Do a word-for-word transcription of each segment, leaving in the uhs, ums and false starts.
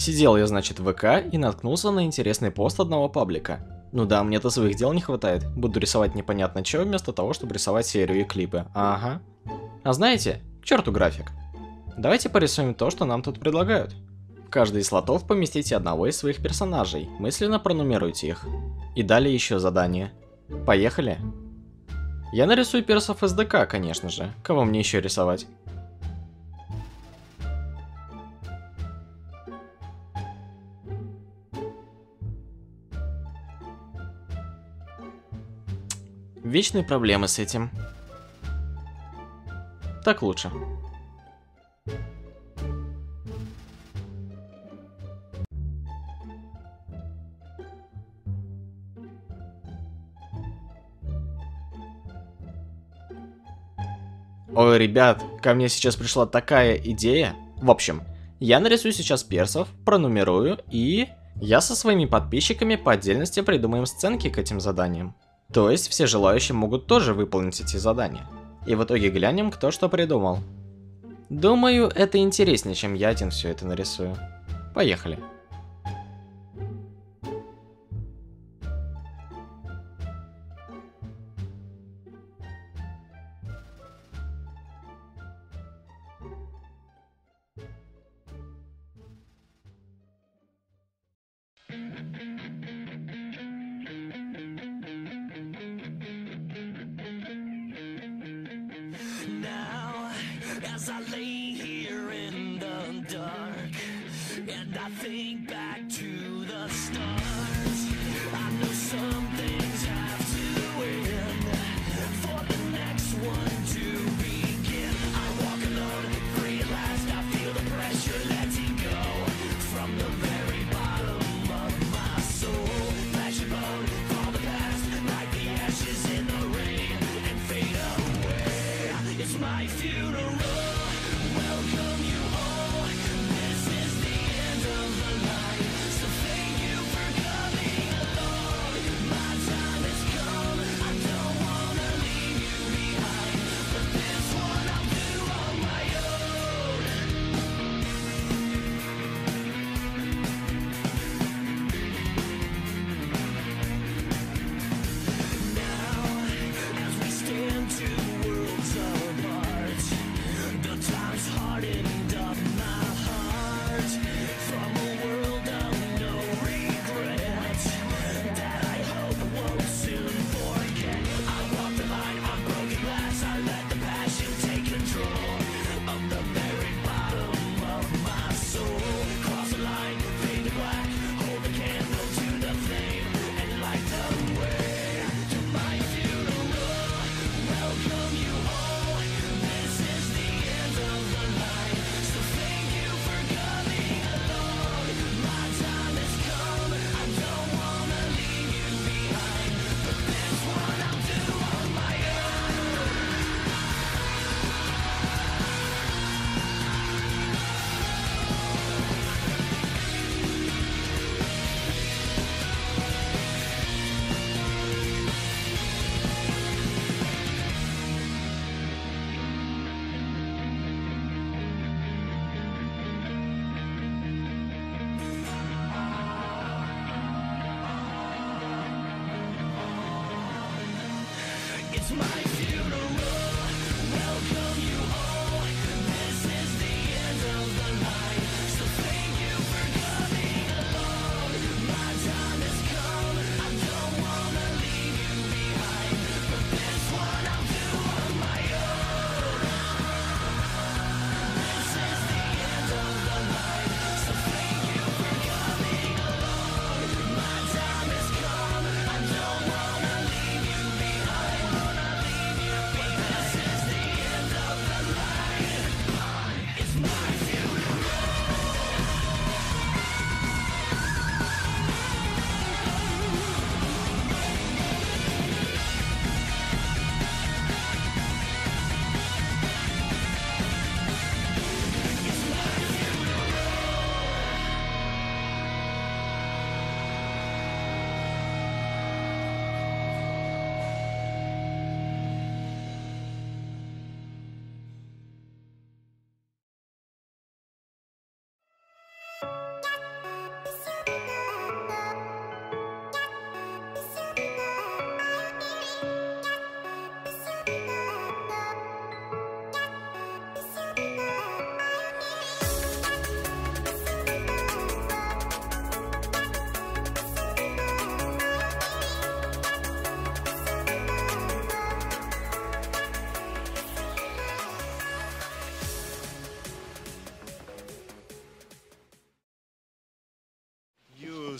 Сидел я, значит, в ВК и наткнулся на интересный пост одного паблика. Ну да, мне-то своих дел не хватает, буду рисовать непонятно чего вместо того, чтобы рисовать серию и клипы, ага. А знаете, к черту график. Давайте порисуем то, что нам тут предлагают. В каждый из лотов поместите одного из своих персонажей, мысленно пронумеруйте их. И далее еще задание. Поехали. Я нарисую персов эс ди кей, конечно же, кого мне еще рисовать? Вечные проблемы с этим. Так лучше. Ой, ребят, ко мне сейчас пришла такая идея. В общем, я нарисую сейчас персов, пронумерую, и я со своими подписчиками по отдельности придумаем сценки к этим заданиям. То есть все желающие могут тоже выполнить эти задания. И в итоге глянем, кто что придумал. Думаю, это интереснее, чем я один все это нарисую. Поехали. As I lay here in the dark, and I think back to the stars, I know some things have to end for the next one to begin. I walk alone, realize I feel the pressure letting go from the very bottom of my soul. Flesh and bone, fall the past, like the ashes in the rain, and fade away. It's my funeral. This is the end of the line, so thank you for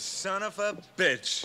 son of a bitch.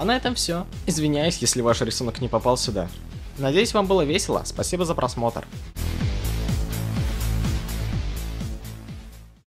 А на этом все. Извиняюсь, если ваш рисунок не попал сюда. Надеюсь, вам было весело. Спасибо за просмотр.